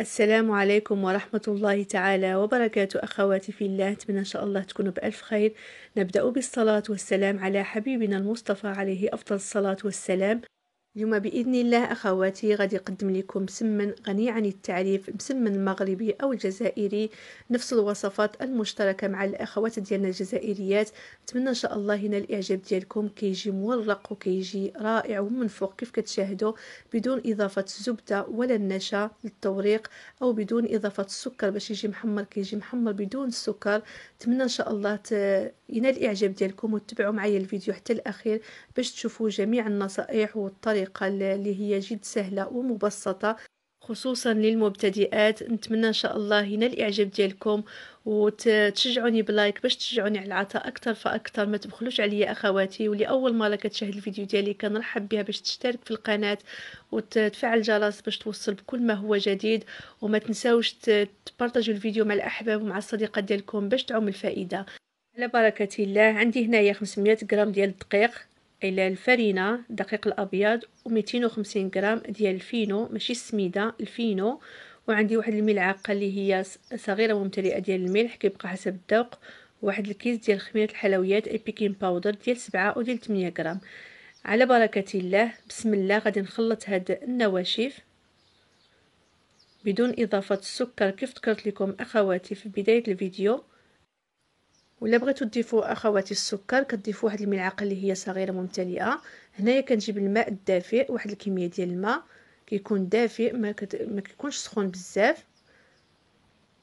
السلام عليكم ورحمة الله تعالى وبركاته. أخواتي في الله، أتمنى إن شاء الله تكونوا بألف خير. نبدأ بالصلاة والسلام على حبيبنا المصطفى عليه أفضل الصلاة والسلام. اليوم بإذن الله أخواتي غادي نقدم لكم مسمن غني عن التعريف، مسمن مغربي أو جزائري، نفس الوصفات المشتركة مع الأخوات ديالنا الجزائريات. أتمنى إن شاء الله هنا الإعجاب ديالكم، كيجي مورق وكيجي رائع ومن فوق كيف كتشاهدوا، بدون إضافة الزبدة ولا النشا للتوريق، أو بدون إضافة السكر باش يجي محمر، كيجي محمر بدون السكر. أتمنى إن شاء الله ينال الإعجاب ديالكم وتتبعوا معايا الفيديو حتى الأخير باش تشوفوا جميع النصائح والطريقة اللي هي جد سهلة ومبسطة خصوصا للمبتدئات. نتمنى ان شاء الله هنا الاعجاب ديالكم وتشجعوني بلايك باش تشجعوني على العطاء اكثر فاكثر. ما تبخلوش عليا اخواتي، واللي اول مره كتشاهد الفيديو ديالي كنرحب بها باش تشترك في القناه وتفعل الجرس باش توصل بكل ما هو جديد، وما تنساوش تبارطاجوا الفيديو مع الاحباب ومع الصديقات ديالكم باش تعم الفائده. على بركه الله، عندي هنايا 500 غرام ديال الدقيق الى الفرينه، الدقيق الابيض، و250 غرام ديال الفينو، ماشي السميده الفينو، وعندي واحد الملعقه اللي هي صغيره وممتلئه ديال الملح كيبقى حسب الذوق، وواحد الكيس ديال خميره الحلويات اي بيكين باودر ديال 7 وديال 8 غرام. على بركه الله، بسم الله غادي نخلط هاد النواشف بدون اضافه السكر كيف ذكرت لكم اخواتي في بدايه الفيديو. ولا بغيتو تضيفوا اخواتي السكر كتضيفوا واحد الملعقه اللي هي صغيره ممتلئه. هنايا كنجيب الماء الدافئ، واحد الكميه ديال الماء كيكون دافئ ما كيكونش سخون بزاف،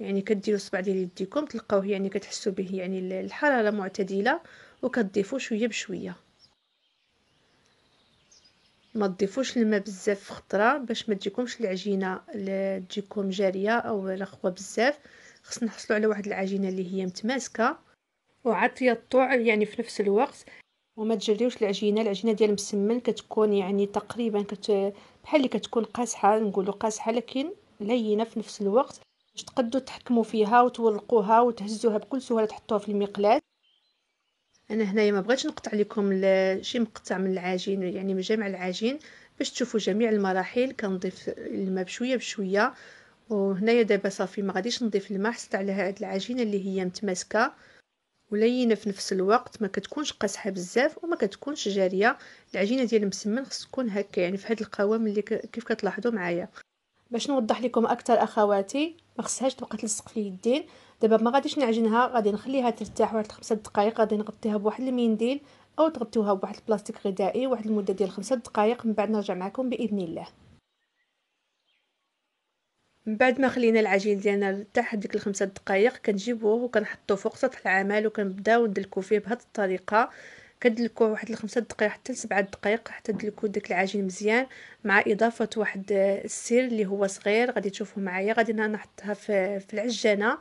يعني كديروا صبع ديال يديكم تلقاوه يعني كتحسوا به يعني الحراره معتدله، وكتضيفوا شويه بشويه، ما تضيفوش الماء بزاف في خطره باش ما تجيكمش العجينه تجيكم جاريه او رخوه بزاف. خصنا نحصلوا على واحد العجينه اللي هي متماسكه وعطيه الطوع يعني في نفس الوقت، وما تجريوش العجينه. العجينه ديال المسمن كتكون يعني تقريبا بحال اللي كتكون قاصحه، نقولوا قاصحه لكن لينه في نفس الوقت، باش تقدروا تحكموا فيها وتورقوها وتهزوها بكل سهوله، تحطوها في المقلاة. انا هنايا ما بغيتش نقطع لكم شي مقطع من العجين يعني من جمع العجين باش تشوفوا جميع المراحل. كنضيف الماء بشويه بشويه، وهنايا دابا صافي ما غاديش نضيف الماء، حصلت على هاد العجينه اللي هي متماسكه ولينه في نفس الوقت، ما كتكونش قاصحه بزاف وما كتكونش جاريه. العجينه ديال المسمن خص تكون هكا يعني في هذا القوام اللي كيف كتلاحظوا معايا. باش نوضح لكم اكثر اخواتي، ما خصهاش تبقى تلصق في اليدين. دابا ما غاديش نعجنها، غادي نخليها ترتاح واحد 5 دقائق، غادي نغطيها بواحد المنديل او تغطيوها بواحد البلاستيك غذائي واحد المده ديال 5 دقائق، من بعد نرجع معكم باذن الله. من بعد ما خلينا العجين ديالنا يرتاح ديك ال5 دقائق، كنجيبوه وكنحطوه فوق سطح العمل وكنبداو ندلكو فيه بهاد الطريقه. كندلكوه واحد 5 دقائق حتى 7 دقائق حتى تدلكوا داك العجين مزيان، مع اضافه واحد السير اللي هو صغير غادي تشوفوه معايا. غادي نحطها في العجانه،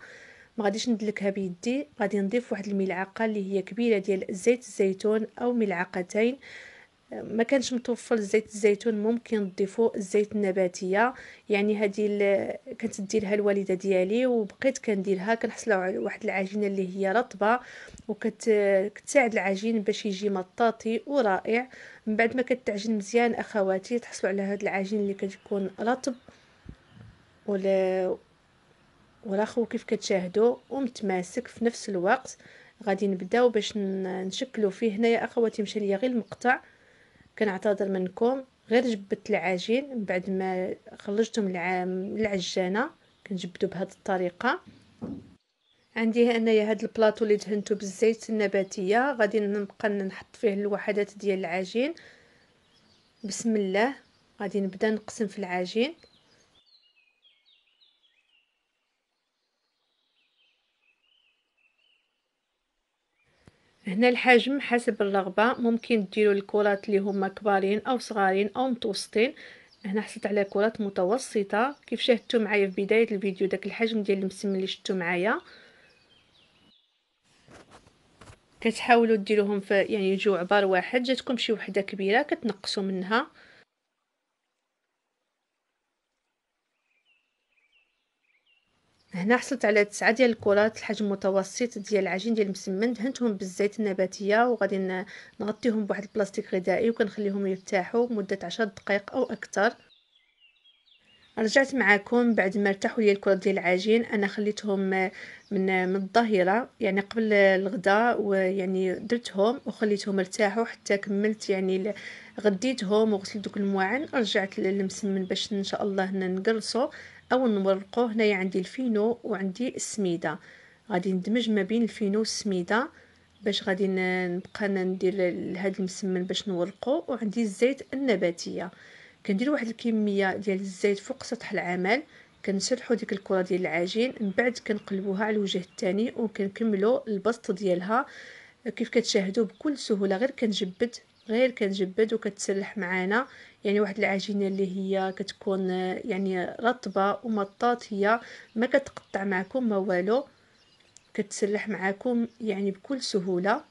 ما غاديش ندلكها بيدي. غادي نضيف واحد الملعقه اللي هي كبيره ديال زيت الزيتون او ملعقتين. ما كانش متوفر زيت الزيتون ممكن تضيفوا الزيت النباتيه، يعني هذه كانت ديرها الوالده ديالي وبقيت كنديرها، كنحصلوا على واحد العجينه اللي هي رطبه وكتساعد العجين باش يجي مطاطي ورائع. من بعد ما كتعجن مزيان اخواتي تحصلوا على هذا العجين اللي كتكون رطب وراخو كيف كتشاهدوا ومتماسك في نفس الوقت. غادي نبداو باش نشكلوا فيه. هنايا اخواتي مشى ليا غير المقطع، كنعتذر منكم، غير جبدت العجين من بعد ما خرجته من العجانه كنجبدو بهذه الطريقه. عندي انايا هذا البلاطو اللي دهنته بالزيت النباتيه، غادي نبقى نحط فيه الوحدات ديال العجين. بسم الله غادي نبدا نقسم في العجين. هنا الحجم حسب الرغبه، ممكن ديروا الكرات اللي هما كبارين او صغارين او متوسطين. هنا حصلت على كرات متوسطه كيف شاهدتوا معايا في بدايه الفيديو، داك الحجم ديال المسمن اللي شفتوا معايا. كتحاولوا ديروهم في يعني يجيو عبار واحد. جاتكم شي وحده كبيره كتنقصوا منها. هنا حصلت على 9 ديال الكرات الحجم متوسط ديال العجين ديال المسمن، دهنتهم بالزيت النباتيه وغادي نغطيهم بواحد البلاستيك غذائي وكنخليهم يرتاحوا مده 10 دقائق او اكثر. رجعت معكم بعد ما ارتاحوا لي الكرات ديال العجين. انا خليتهم من الظهيره يعني قبل الغداء، ويعني درتهم وخليتهم ارتاحوا حتى كملت يعني غديتهم وغسلت دوك المواعن. رجعت للمسمن باش ان شاء الله هنا نقرصو او نورقو. هنايا عندي الفينو وعندي السميده، غادي ندمج ما بين الفينو والسميده باش غادي نبقى ندير هذا المسمن باش نورقو. وعندي الزيت النباتيه، كندير واحد الكميه ديال الزيت فوق سطح العمل. كنسرحوا ديك الكره ديال العجين، من بعد كنقلبوها على الوجه الثاني وكنكملوا البسط ديالها. كيف كتشاهدوا بكل سهوله غير كنجبد وكتسلح معانا يعني واحد العجينه اللي هي كتكون يعني رطبه ومطاطيه، ما كتقطع معكم ما والو، كتسلح معاكم يعني بكل سهوله.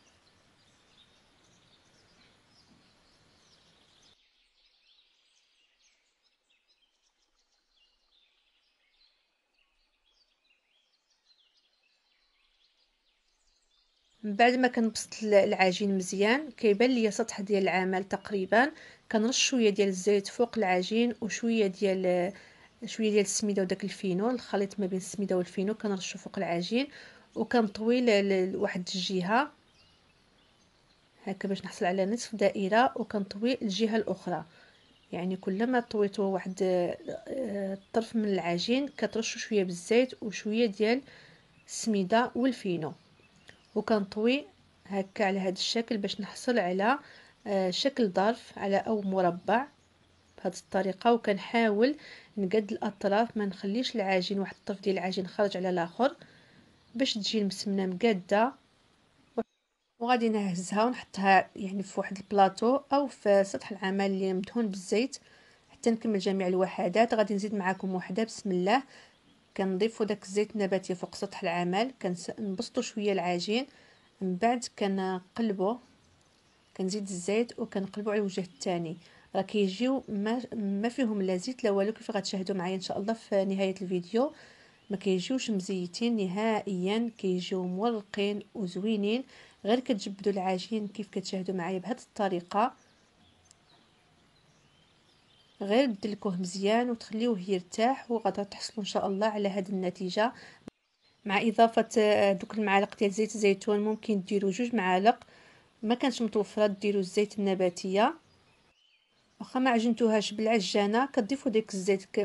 بعد ما كنبسط العجين مزيان كيبان لي سطح ديال العمل تقريبا، كنرش شويه ديال الزيت فوق العجين وشويه ديال السميده وداك الفينو، الخليط ما بين السميده والفينو كنرشو فوق العجين وكنطوي لواحد الجهه هكا باش نحصل على نصف دائره، وكنطوي الجهه الاخرى. يعني كلما طويتو واحد الطرف من العجين كترشوا شويه بالزيت وشويه ديال السميده والفينو، وكنطوي هكا على هذا الشكل باش نحصل على شكل ظرف على او مربع بهذه الطريقه. وكنحاول نقد الاطراف، ما نخليش العجين واحد الطرف ديال العجين خارج على الاخر باش تجي المسمنه مقاده. وغادي نهزها ونحطها يعني في واحد البلاطو او في سطح العمل اللي مدهون بالزيت حتى نكمل جميع الوحدات. غادي نزيد معكم وحده بسم الله. كنضيفوا داك الزيت النباتي فوق سطح العمل، كنبسطوا شويه العجين، من بعد كنقلبوه، كنزيد الزيت وكنقلبوا على الوجه الثاني. راه كيجيو ما فيهم لا زيت لا والو، كيف غتشاهدوا معايا ان شاء الله في نهايه الفيديو. ما كيجيوش مزيتين نهائيا، كيجيو مورقين وزوينين. غير كتجبدوا العجين كيف كتشاهدوا معايا بهذه الطريقه، غير بدلكوه مزيان وتخليوه يرتاح وغادي تحصلوا ان شاء الله على هذه النتيجه. مع اضافه دوك المعالق ديال زيت الزيتون ممكن ديروا 2 معالق، ما كانش متوفره ديروا الزيت النباتيه. واخا ما عجنتوهاش بالعجانه كتضيفوا ديك الزيت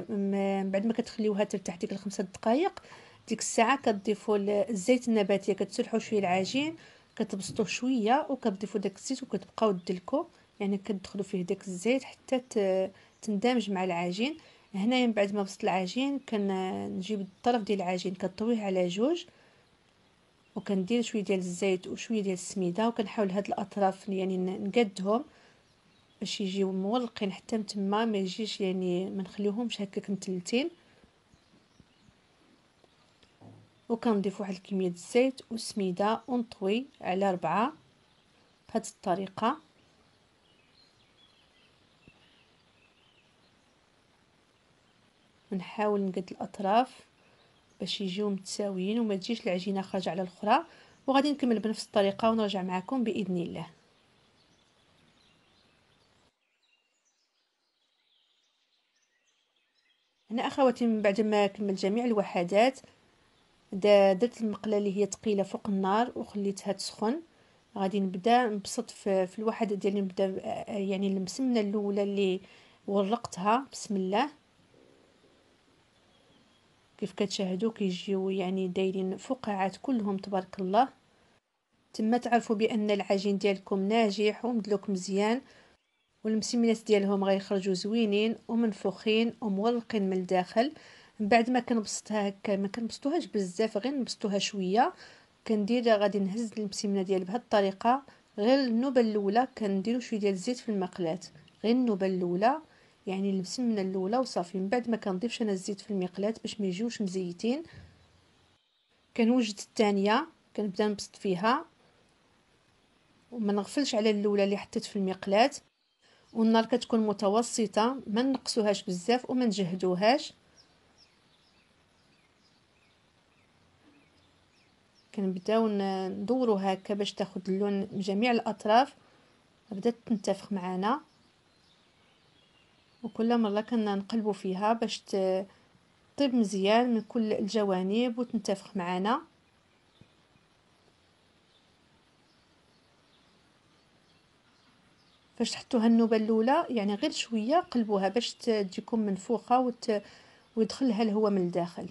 بعد ما كتخليوها ترتاح ديك 5 دقائق. ديك الساعه كتضيفوا الزيت النباتيه، كتسلحوا شويه العجين، كتبسطوه شويه وكتضيفوا داك الزيت وكتبقاو دلكو يعني كتدخلوا فيه داك الزيت حتى تندمج مع العجين. هنايا من بعد ما بسط العجين كنجيب الطرف ديال العجين كطويه على 2 وكندير شويه ديال الزيت وشويه ديال السميده، وكنحاول هاد الاطراف يعني نقدهم باش يجيو مولقين حتى تما، ما يجيش يعني ما نخليوهمش هكاك متلتين. وكنضيف واحد الكميه ديال الزيت والسميده ونطوي على 4 بهاد الطريقه. نحاول نقد الاطراف باش يجيو متساويين وما تجيش العجينه خارجه على الاخرى. وغادي نكمل بنفس الطريقه ونرجع معكم باذن الله. هنا اخواتي من بعد ما كملت جميع الوحدات درت المقله اللي هي ثقيله فوق النار وخليتها تسخن. غادي نبدا نبسط في الوحده ديالي، نبدا يعني المسمنه الاولى اللي ورقتها بسم الله. كيف كتشاهدوا كيجيو يعني دايرين فقاعات كلهم تبارك الله. تما تعرفوا بان العجين ديالكم ناجح ومدلوك مزيان، والمسمنات ديالهم غيخرجوا زوينين ومنفوخين ومورقين من الداخل. من بعد ما كنبسطها هكا، ما كنبسطوهاش بزاف، غير نبسطوها شويه. كندير غادي نهز المسمنه ديال بهذه الطريقه، غير النوبه الاولى كنديروا شويه ديال الزيت في المقلاة، غير النوبه الاولى يعني المسمنه الاولى وصافي. من بعد ما كنضيفش انا الزيت في المقلاة باش ما يجيوش مزيتين. كنوجد الثانيه كنبدا نبسط فيها وما نغفلش على الاولى اللي حطيت في المقلاة، والنار كتكون متوسطه، ما نقصوهاش بزاف وما نجهدوهاش. كنبداو ندورو هكا باش تاخد اللون من جميع الاطراف، بدات تنتفخ معنا. وكل مرة كنا نقلبو فيها باش تطيب مزيان من كل الجوانب وتنتفخ معانا. باش تحطوها النوبه الاولى يعني غير شويه قلبوها باش تجيكم منفوخه ويدخلها الهواء من الداخل.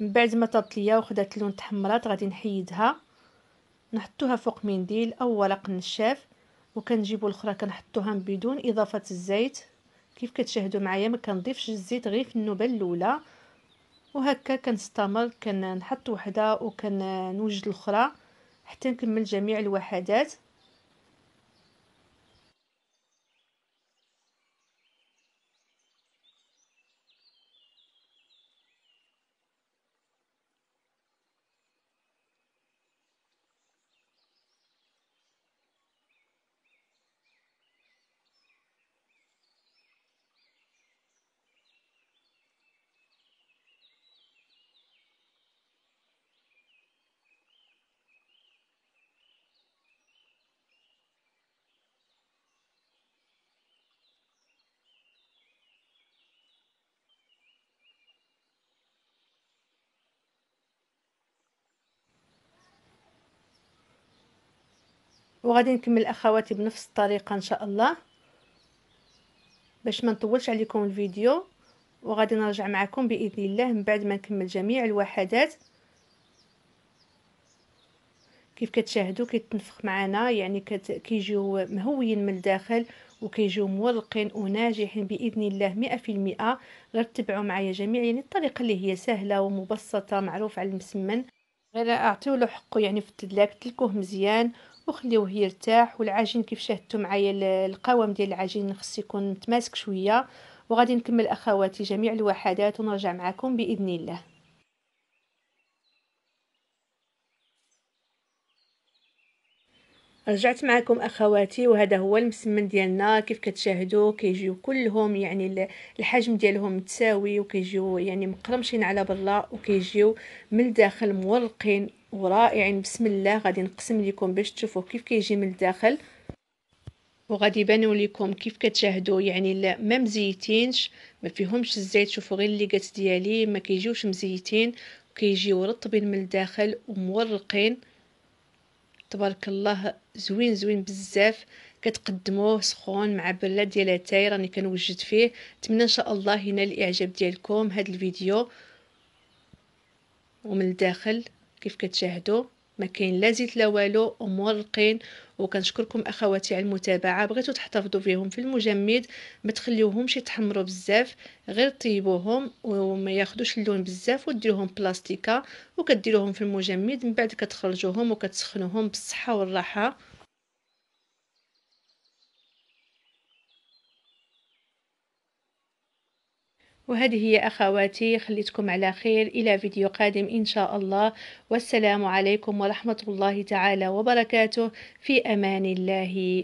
من بعد ما طابت ليا وخدات اللون تحمرات غادي نحيدها، نحطوها فوق منديل او ورق نشاف، وكنجيبوا الاخرى كنحطوها بدون اضافه الزيت. كيف كتشاهدوا معايا ما كنضيفش الزيت غير في النوبه الاولى، وهكا كنستمر كنحط وحده وكنوجد الاخرى حتى نكمل جميع الوحدات. وغادي نكمل اخواتي بنفس الطريقه ان شاء الله باش ما نطولش عليكم الفيديو، وغادي نرجع معكم باذن الله من بعد ما نكمل جميع الوحدات. كيف كتشاهدوا كيتنفخ معنا، يعني كيجيو مهويين من الداخل وكيجيو مورقين وناجحين باذن الله 100%. غير تبعوا معايا جميع يعني الطريقه اللي هي سهله ومبسطه معروف على المسمن، غير اعطيو له حقه يعني في التلاك، تلكوه مزيان وخليوه يرتاح. والعجين كيف شاهدتوا معايا القوام ديال العجين خص يكون متماسك شويه. وغادي نكمل اخواتي جميع الوحدات ونرجع معكم باذن الله. رجعت معكم اخواتي وهذا هو المسمن ديالنا. كيف كتشاهدوا كيجيو كلهم يعني الحجم ديالهم متساوي، وكيجيو يعني مقرمشين على برا، وكيجيو من الداخل مورقين ورائعين. بسم الله غادي نقسم لكم باش تشوفوا كيف كيجي من الداخل، وغادي يبانوا لكم كيف كتشاهدوا يعني ما مزيتينش، ما فيهمش الزيت. شوفوا غير الليقات ديالي ما كيجيوش مزيتين، وكيجيو رطبين من الداخل ومورقين. تبارك الله زوين زوين بزاف. كتقدموه سخون مع براد ديال اتاي راني كنوجد فيه. نتمنى ان شاء الله ينال الاعجاب ديالكم هذا الفيديو. ومن الداخل كيف كتشاهدوا ما كاين لا زيت لا والو، ومورقين. وكنشكركم اخواتي على المتابعه. بغيتو تحتفظوا فيهم في المجمد، ما تخليوهمش يتحمروا بزاف، غير طيبوهم وما ياخذوش اللون بزاف، وديروهم بلاستيكه وكديروهم في المجمد. من بعد كتخرجوهم وكتسخنوهم بالصحه والراحه. وهذه هي أخواتي، خليتكم على خير إلى فيديو قادم إن شاء الله، والسلام عليكم ورحمة الله تعالى وبركاته، في أمان الله.